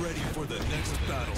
Ready for the next battle.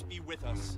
force be with us.